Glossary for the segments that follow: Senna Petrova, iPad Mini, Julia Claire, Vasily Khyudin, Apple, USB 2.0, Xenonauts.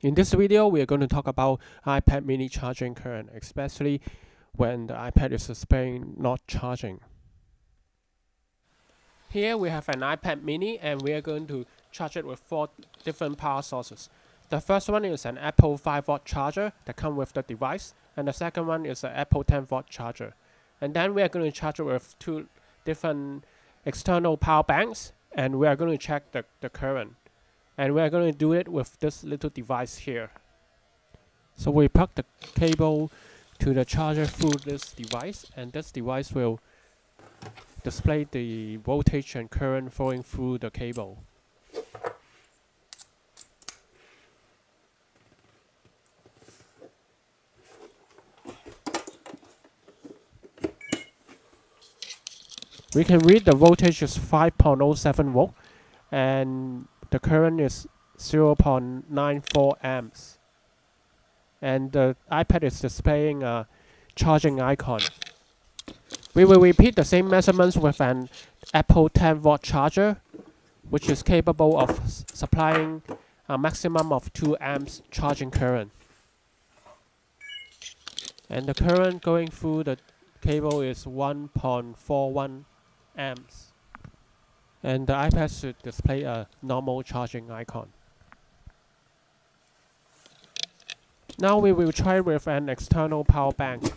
In this video, we are going to talk about iPad mini charging current, especially when the iPad is displaying not charging. Here we have an iPad mini and we are going to charge it with four different power sources. The first one is an Apple 5-watt charger that comes with the device, and the second one is an Apple 10-watt charger. And then we are going to charge it with two different external power banks, and we are going to check the current. And we're going to do it with this little device here. So we plug the cable to the charger through this device, and this device will display the voltage and current flowing through the cable. We can read the voltage is 5.07 volt and the current is 0.94 amps, and the iPad is displaying a charging icon. We will repeat the same measurements with an Apple 10-watt charger, which is capable of supplying a maximum of 2 amps charging current. And the current going through the cable is 1.41 amps. And the iPad should display a normal charging icon. Now we will try with an external power bank.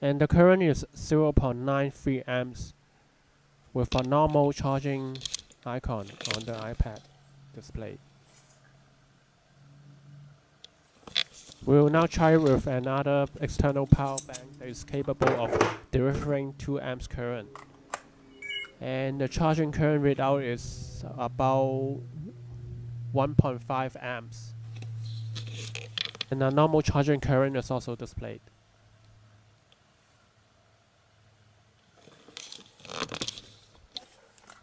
And the current is 0.93 amps with a normal charging icon on the iPad display. We will now try with another external power bank that is capable of delivering 2 amps current. And the charging current readout is about 1.5 amps. And a normal charging current is also displayed.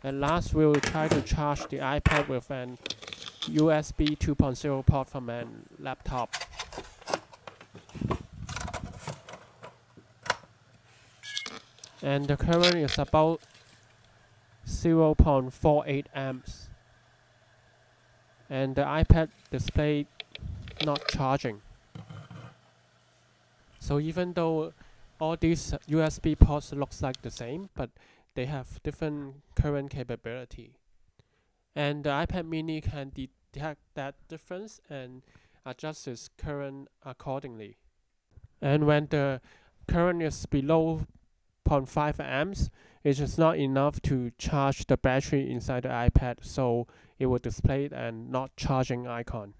And last, we will try to charge the iPad with an USB 2.0 port from a laptop. And the current is about 0.48 amps. And the iPad display not charging. So even though all these USB ports looks like the same, but they have different current capability. And the iPad mini can detect that difference and adjust its current accordingly. And when the current is below 0.5 amps, it is not enough to charge the battery inside the iPad, so it will display a not charging icon.